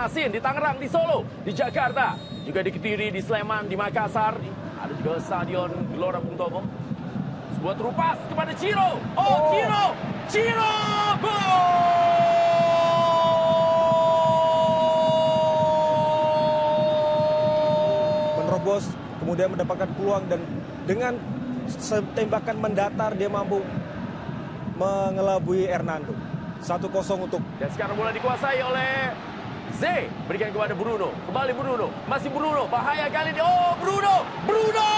Banjarmasin, di Tangerang, di Solo, di Jakarta, juga di Kediri, di Sleman, di Makassar. Ada juga Stadion Gelora Bung Tomo. Sebuah terupas kepada Ciro. Oh, Ciro! Ciro! Gol! Bos kemudian mendapatkan peluang dan dengan tembakan mendatar dia mampu mengelabui Hernando. 1-0 untuk. Dan sekarang bola dikuasai oleh Z, berikan kepada Bruno. Kembali Bruno, masih Bruno, bahaya kali ini. Oh, Bruno! Bruno!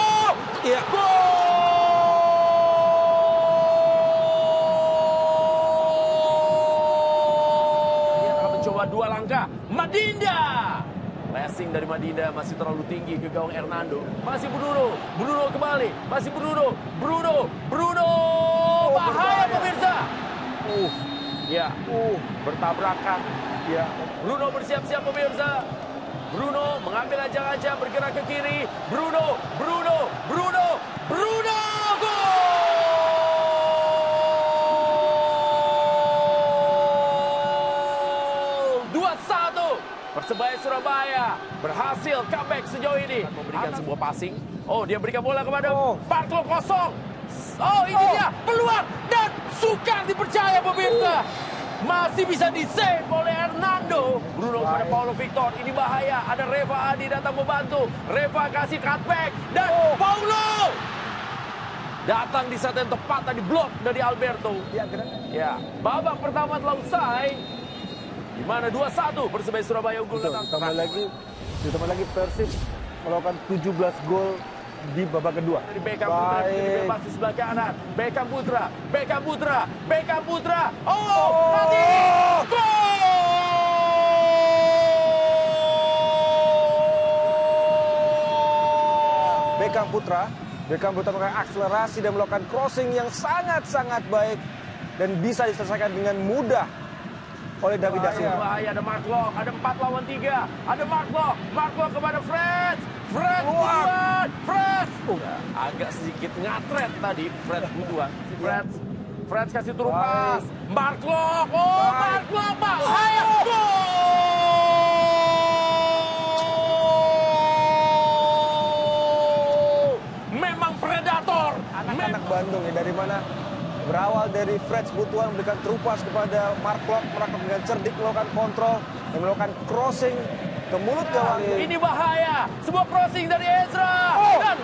Iya. Gol! Dia akan mencoba dua langkah. Madinda! Passing dari Madinda masih terlalu tinggi ke gawang Hernando. Masih Bruno. Bruno kembali. Masih Bruno. Bruno. Bruno. Bahaya pemirsa. Ya. Bertabrakan. Ya. Bruno bersiap-siap pemirsa. Bruno mengambil ajang-ajang bergerak ke kiri. Bruno. Bruno. Bruno. Bruno. Persebaya Surabaya berhasil comeback sejauh ini. Memberikan sebuah passing. Oh, dia berikan bola kepada Parklo kosong. Oh, ini dia peluang dan sukar dipercaya pemirsa. Masih bisa di-save oleh Hernando. Bruno kepada Paulo Victor. Ini bahaya. Ada Reva Adi datang membantu. Reva kasih cutback dan Paulo datang di saat yang tepat tadi blok dari Alberto. Ya, ya. Babak pertama telah usai. Di mana 2-1 Persebaya Surabaya unggul. Ditambah lagi Persib melakukan 17 gol di babak kedua. Dari Beckham Putra bebas di sebelah kanan. Beckham Putra, Beckham Putra, Beckham Putra. Oh, tadi gol! Beckham Putra melakukan akselerasi dan melakukan crossing yang sangat-sangat baik dan bisa diselesaikan dengan mudah oleh David Asir. Bahaya, ada Mark Locke, ada 4 lawan 3, ada Mark Locke kepada Fred Butuan. Agak sedikit ngatret tadi Fred Butuan. Fred kasih turun pas. Mark Locke, Mark Locke, bahaya, gol! Memang predator. Anak-anak Bandung ya, dari mana? Berawal dari Fred Butuan memberikan terupas kepada Mark Locke, dengan cerdik melakukan kontrol dan melakukan crossing ke mulut gawang. Ini bahaya, sebuah crossing dari Ezra dan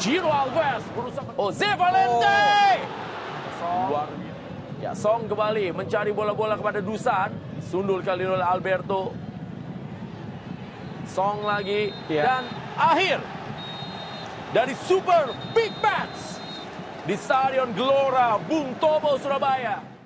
Ciro Alves berusaha. Jose Valente. Ya, Song kembali mencari bola-bola kepada Dusan, disundul kali oleh Alberto. Song lagi dan akhir dari Super Big Match di Stadion Gelora Bung Tomo Surabaya.